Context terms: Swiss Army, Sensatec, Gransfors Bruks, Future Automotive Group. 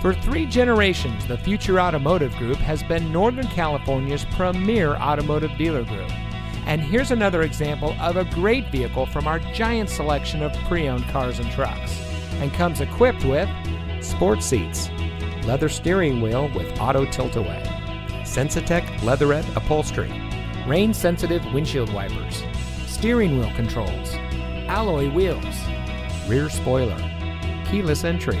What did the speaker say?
For 3 generations, the Future Automotive Group has been Northern California's premier automotive dealer group. And here's another example of a great vehicle from our giant selection of pre-owned cars and trucks. And comes equipped with sports seats, leather steering wheel with auto tilt-away, Sensatec leatherette upholstery, rain-sensitive windshield wipers, steering wheel controls, alloy wheels, rear spoiler, keyless entry,